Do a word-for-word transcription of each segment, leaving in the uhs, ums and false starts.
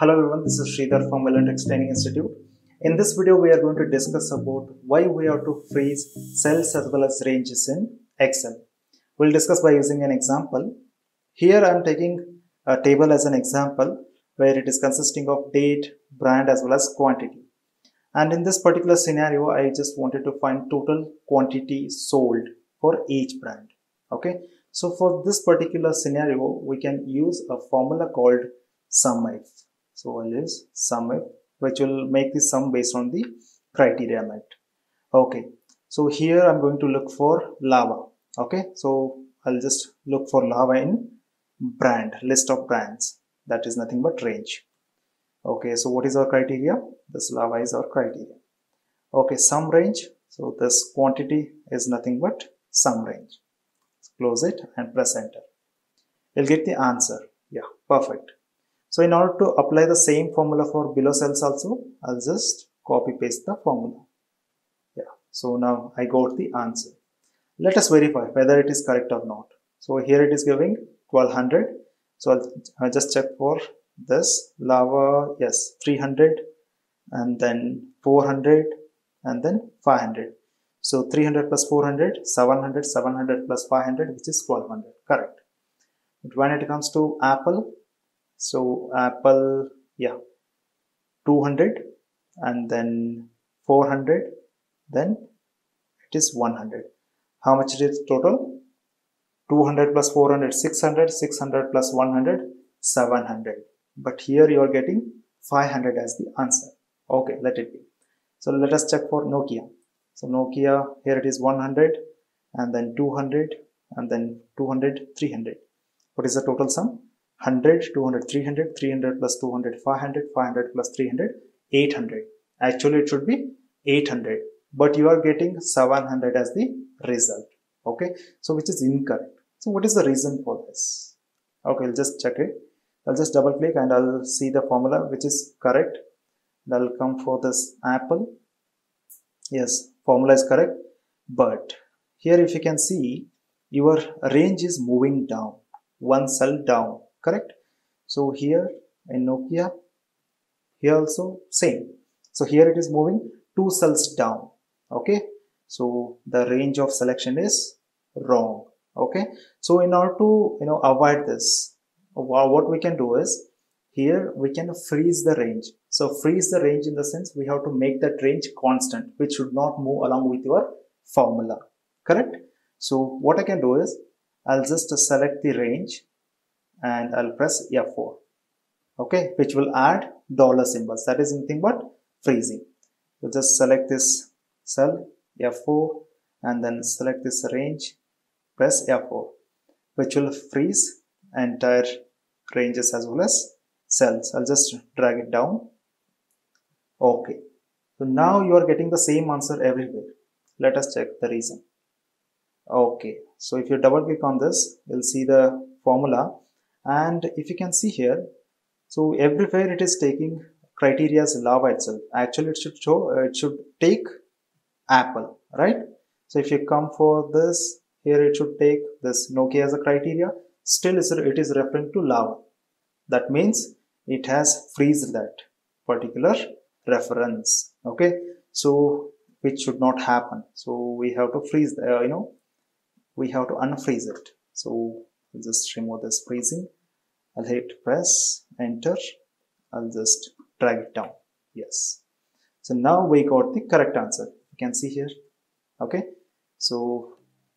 Hello everyone, this is Sridhar from Willntrix Training Institute. In this video, we are going to discuss about why we have to freeze cells as well as ranges in Excel. We'll discuss by using an example. Here I am taking a table as an example where it is consisting of date, brand as well as quantity. And in this particular scenario, I just wanted to find total quantity sold for each brand. Okay, so for this particular scenario, we can use a formula called SUMIFS. So I'll use SUMIFS, which will make the sum based on the criteria met. Okay, so here I'm going to look for lava. Okay, so I'll just look for lava in brand, list of brands. That is nothing but range. Okay, so what is our criteria? This lava is our criteria. Okay, sum range. So this quantity is nothing but sum range. Let's close it and press enter. You'll get the answer. Yeah, perfect. So in order to apply the same formula for below cells also, I'll just copy paste the formula. Yeah, so now I got the answer. Let us verify whether it is correct or not. So here it is giving twelve hundred. So I'll, I'll just check for this lava. Yes, three hundred and then four hundred and then five hundred. So three hundred plus four hundred, seven hundred, seven hundred plus five hundred, which is twelve hundred. Correct. But when it comes to apple, so apple, yeah, two hundred and then four hundred, then it is one hundred. How much it is total? two hundred plus four hundred, six hundred, six hundred plus one hundred, seven hundred. But here you are getting five hundred as the answer. Okay, let it be. So let us check for Nokia. So Nokia, here it is one hundred and then two hundred and then two hundred, three hundred. What is the total sum? one hundred, two hundred, three hundred, three hundred plus two hundred, five hundred, five hundred plus three hundred, eight hundred. Actually, it should be eight hundred, but you are getting seven hundred as the result. Okay, so which is incorrect. So what is the reason for this? Okay, I'll just check it. I'll just double click and I'll see the formula which is correct. And I'll come for this apple. Yes, formula is correct, but here if you can see, your range is moving down, one cell down. Correct. So here in Nokia, here also same. So here it is moving two cells down. Okay. So the range of selection is wrong. Okay. So in order to you know avoid this, what we can do is here we can freeze the range. So freeze the range in the sense we have to make that range constant, which should not move along with your formula. Correct. So what I can do is I'll just select the range and I'll press F four, okay, which will add dollar symbols. That is nothing but freezing. We'll just select this cell, F four, and then select this range, press F four, which will freeze entire ranges as well as cells. I'll just drag it down. Okay, so now you are getting the same answer everywhere. Let us check the reason. Okay, so if you double click on this, you'll see the formula. And if you can see here, so everywhere it is taking criteria as lava itself. Actually, it should show, uh, it should take apple, right? So if you come for this, here it should take this Nokia as a criteria. Still, it is referring to lava. That means it has freezed that particular reference. Okay, so which should not happen. So we have to freeze, uh, you know, we have to unfreeze it. So I'll just remove this freezing. I'll hit press enter. I'll just drag it down. Yes. So now we got the correct answer. You can see here. Okay. So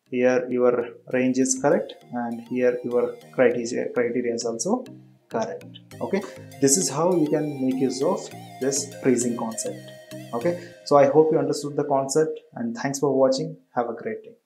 here your range is correct, and here your criteria criteria is also correct. Okay. This is how you can make use of this freezing concept. Okay. So I hope you understood the concept, and thanks for watching. Have a great day.